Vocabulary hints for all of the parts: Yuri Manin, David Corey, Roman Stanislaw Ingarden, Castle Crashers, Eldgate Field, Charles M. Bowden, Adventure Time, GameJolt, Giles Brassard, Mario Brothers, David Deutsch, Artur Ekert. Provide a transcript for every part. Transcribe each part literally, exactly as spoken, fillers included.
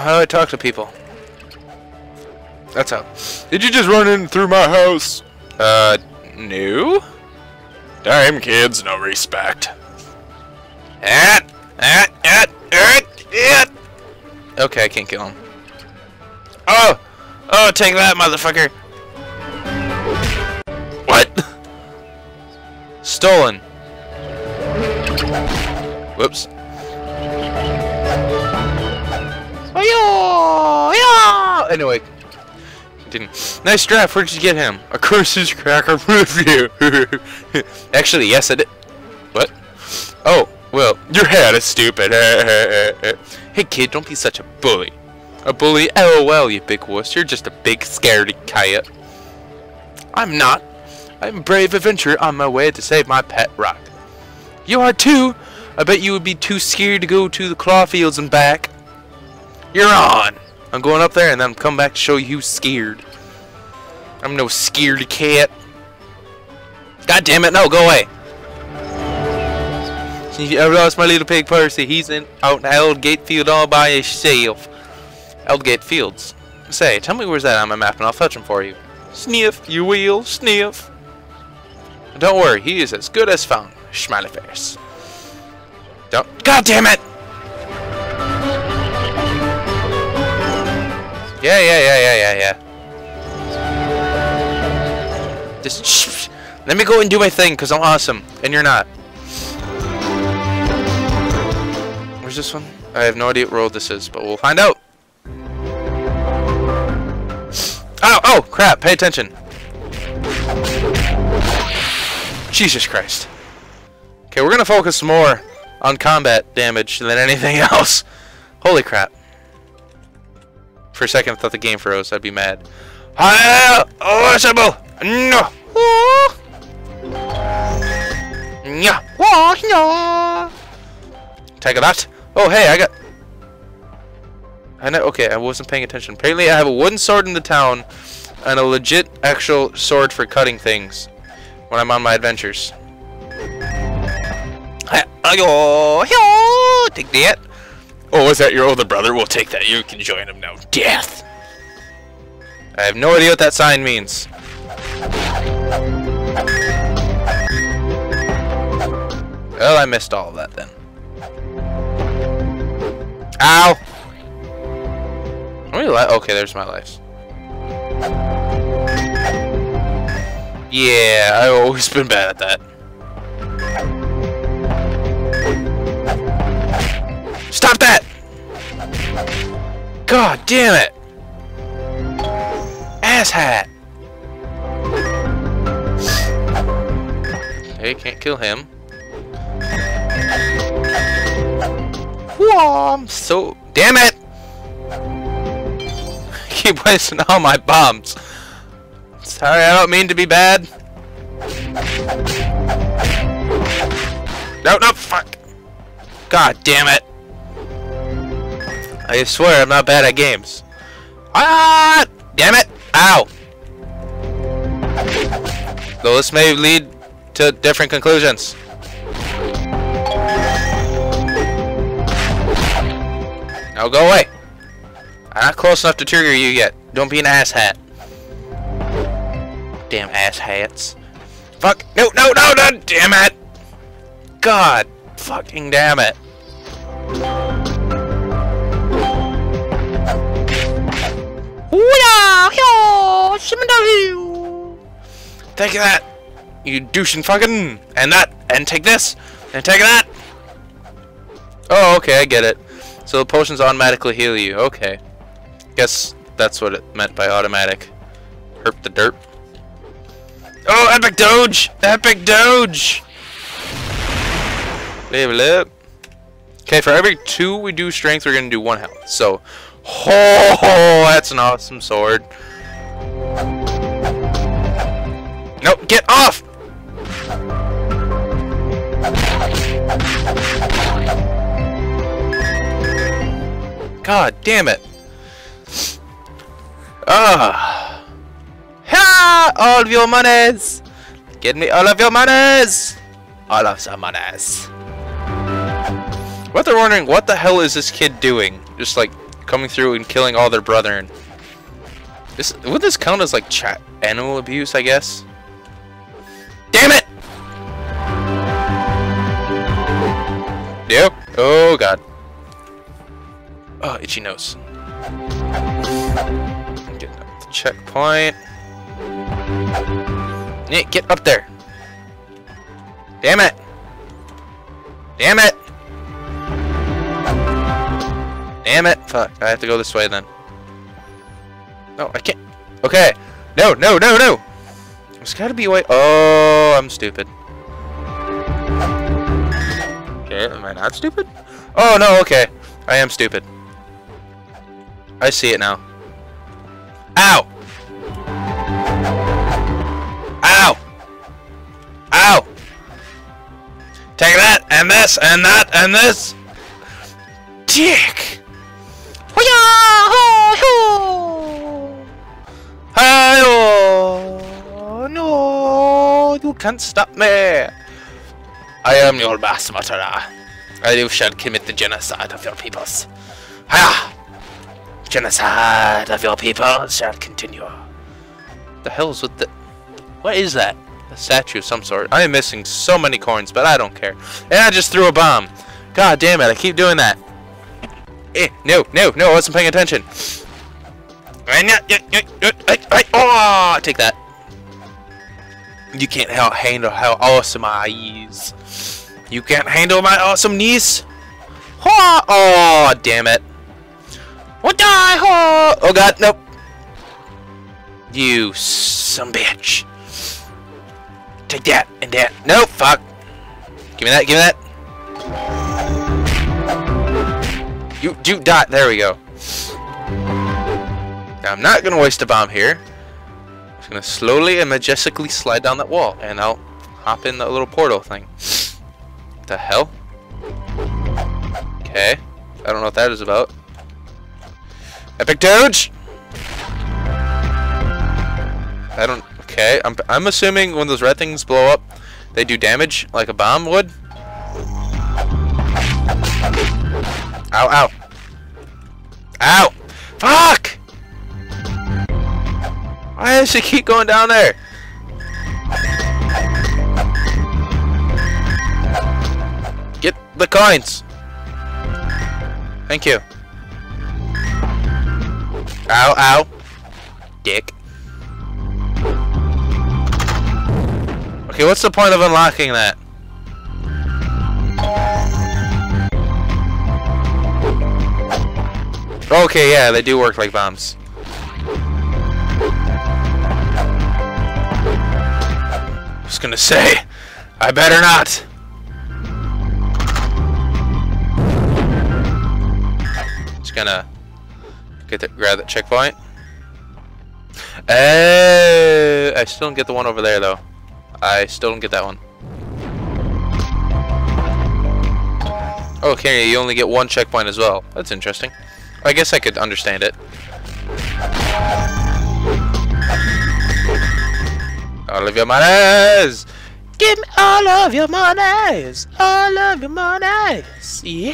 How do I talk to people? That's how. Did you just run in through my house? Uh, no? Damn kids, no respect. At, at, at, at, at. Okay, I can't kill him. Oh! Oh, take that, motherfucker! What? Stolen. Whoops. Anyway, didn't. Nice draft. Where'd you get him? A curses cracker review. Actually, yes, I did. What? Oh, well, your head is stupid. Hey, kid, don't be such a bully. A bully? LOL, you big wuss. You're just a big scaredy coyote. I'm not. I'm a brave adventurer on my way to save my pet rock. You are too. I bet you would be too scared to go to the claw fields and back. You're on. I'm going up there and then I'm coming back to show you who's scared. I'm no scaredy cat. God damn it, no, go away. I lost my little pig Percy. He's in out in Eldgate Field all by himself. Eldgate Fields. Say, tell me where's that on my map and I'll fetch him for you. Sniff, you will, sniff. Don't worry, he is as good as found. Schmiley face. Don't. God damn it! Yeah, yeah, yeah, yeah, yeah, yeah. Just shh, let me go and do my thing, because I'm awesome, and you're not. Where's this one? I have no idea what world this is, but we'll find out. Oh, oh, crap, pay attention. Jesus Christ. Okay, we're going to focus more on combat damage than anything else. Holy crap. For a second, I thought the game froze. I'd be mad. Take that. Oh, hey, I got. I know. Okay, I wasn't paying attention. Apparently, I have a wooden sword in the town and a legit, actual sword for cutting things when I'm on my adventures. Take that. Oh, was that your older brother? We'll take that. You can join him now. Death! I have no idea what that sign means. Well, I missed all of that then. Ow! Okay, there's my life. Yeah, I've always been bad at that. Stop that! God damn it! Asshat! Hey, can't kill him. Whoa, I'm so. Damn it! I keep wasting all my bombs. Sorry, I don't mean to be bad. No, no, fuck! God damn it! I swear I'm not bad at games. Ah! Damn it! Ow! Though this may lead to different conclusions. Now go away. I'm not close enough to trigger you yet. Don't be an asshat. Damn asshats. Fuck! No! No! No! No! Damn it! God! Fucking damn it! Take that, you douching fucking, and that, and take this, and take that. Oh, okay, I get it. So the potions automatically heal you. Okay, guess that's what it meant by automatic. Herp the derp. Oh, epic doge, epic doge. Level up. Okay, for every two we do strength, we're gonna do one health. So. Oh, that's an awesome sword. Nope, get off! God damn it. Ah. Ha! All of your monies! Get me all of your monies! All of the monies. What they're wondering, what the hell is this kid doing? Just like coming through and killing all their brethren. This, would this count as like chat animal abuse, I guess? Damn it! Yep. Oh god. Oh, itchy nose. Getting up the checkpoint. Nick, get up there! Damn it! Damn it! Damn it! Fuck, I have to go this way then. No, I can't. Okay. No, no, no, no! There's gotta be a way. Oh, I'm stupid. Okay, am I not stupid? Oh, no, okay. I am stupid. I see it now. Ow! Ow! Ow! Take that, and this, and that, and this! Dick! No, you can't stop me! I am your mass murderer. I shall commit the genocide of your peoples. Ha! Genocide of your peoples shall continue. The hell's with the... What is that? A statue of some sort. I am missing so many coins, but I don't care. And I just threw a bomb. God damn it, I keep doing that. Eh, no, no, no, I wasn't paying attention. Oh, take that. You can't handle how awesome I is. You can't handle my awesome knees. Oh, oh damn it. What the hell? Oh god, nope. You some bitch. Take that and that. Nope, fuck. Give me that, give me that. You, you dot. There we go. Now, I'm not gonna waste a bomb here. I'm gonna slowly and majestically slide down that wall, and I'll hop in that little portal thing. What the hell? Okay, I don't know what that is about. Epic Doge! I don't. Okay, I'm I'm assuming when those red things blow up, they do damage like a bomb would. Ow! Ow! Ow! Fuck! Why does she keep going down there? Get the coins. Thank you. Ow, ow. Dick. Okay, what's the point of unlocking that? Okay, yeah, they do work like bombs. I was gonna say, I better not. Just gonna get the, grab that checkpoint. Uh, I still don't get the one over there though. I still don't get that one. Okay, you only get one checkpoint as well. That's interesting. I guess I could understand it. All of your monies! Give me all of your monies! All of your monies! Yeah!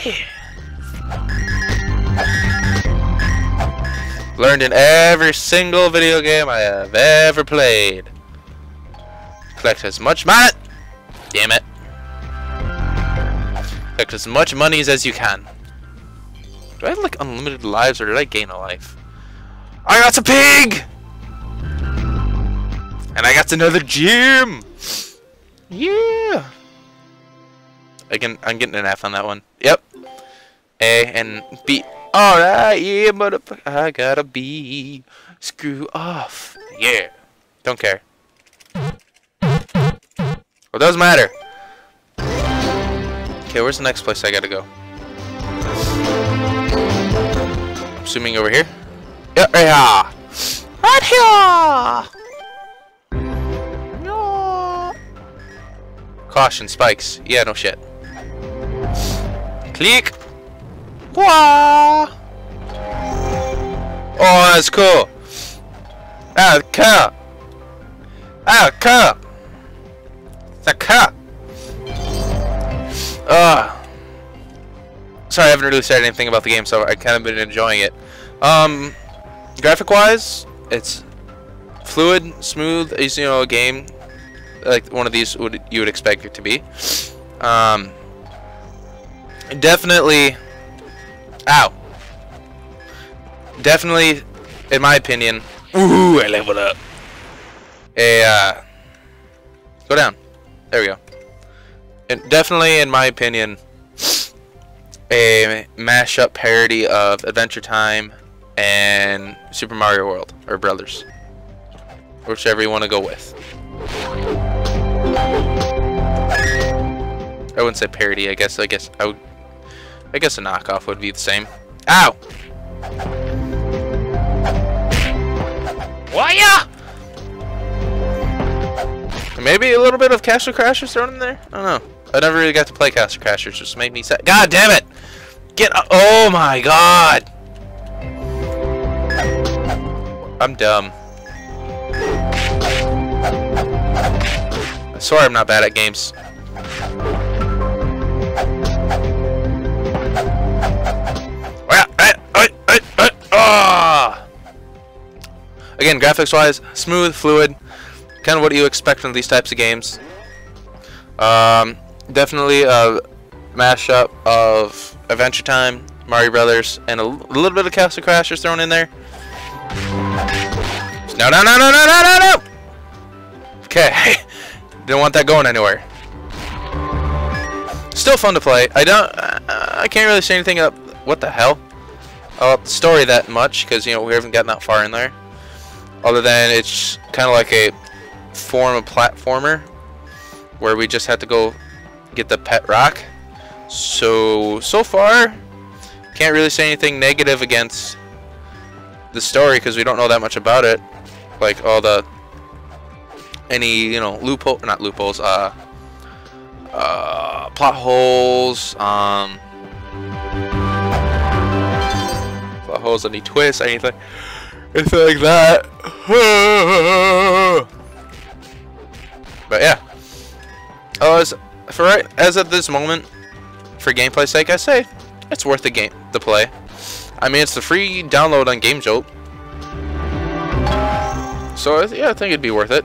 Learned in every single video game I have ever played. Collect as much money! Damn it! Collect as much monies as you can. Do I have like unlimited lives or did I gain a life? I got a pig! And I got another gym! Yeah! I can, I'm getting an F on that one. Yep. A and B. Alright, yeah, motherfucker. I got a B. Screw off. Yeah. Don't care. Well, doesn't matter. Okay, where's the next place I gotta go? I'm assuming over here? Yeah, right here! Right here! Caution, spikes. Yeah, no shit. Click! Wah! Oh, that's cool! Ah, the car! Ah, the car! The car! Ah! sorry, I haven't really said anything about the game, so I kind of been enjoying it. Um, graphic-wise, it's fluid, smooth, you know, a game like one of these would you would expect it to be. Um, definitely, ow, definitely, in my opinion, ooh, I leveled up. A uh, go down. There we go. And definitely, in my opinion, a mashup parody of Adventure Time and Super Mario World or Brothers, whichever you want to go with. I wouldn't say parody. I guess. I guess. I would. I guess a knockoff would be the same. Ow! Why ya? Maybe a little bit of Castle Crashers thrown in there. I don't know. I never really got to play Castle Crashers, just made me sad. God damn it! Get up. Oh my god! I'm dumb. I swear I'm not bad at games. Again, graphics-wise, smooth, fluid, kind of what you expect from these types of games. Um, definitely a mashup of Adventure Time, Mario Brothers, and a little bit of Castle Crashers thrown in there. No, no, no, no, no, no, no, no! Okay, didn't want that going anywhere. Still fun to play. I don't. Uh, I can't really say anything up. What the hell? About the story that much because you know we haven't gotten that far in there. Other than it's kind of like a form of platformer where we just have to go get the pet rock. So so far, can't really say anything negative against the story because we don't know that much about it. Like all the any you know loophole, not loopholes, uh, uh, plot holes, um, plot holes, any twists, anything. It's like that. But yeah. Oh, as for right as at this moment, for gameplay's sake, I say it's worth the game to play. I mean, it's the free download on GameJolt. So yeah, I think it'd be worth it.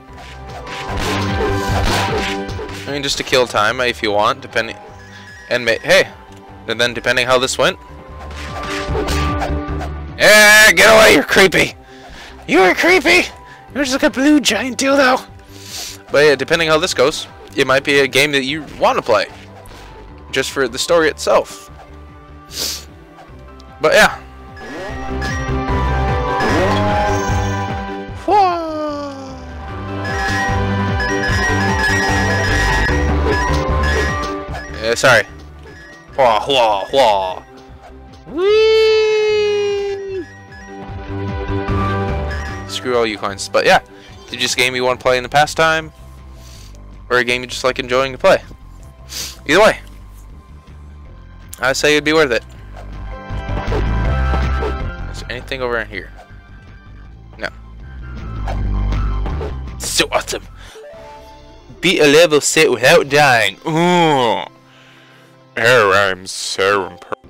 I mean, just to kill time if you want, depending. And ma hey, and then depending how this went. Yeah, get away! You're creepy. You are creepy! You're just like a blue giant dildo! But yeah, depending how this goes, it might be a game that you want to play. Just for the story itself. But yeah. Yeah, sorry. Wah, wah, wah. Whee! Screw all you coins. But yeah, did just a game you want to play in the past time, or a game you just like enjoying to play. Either way, I say it'd be worth it. Is there anything over in here? No. So awesome. Beat a level set without dying. Ooh. Air, I'm so impressed.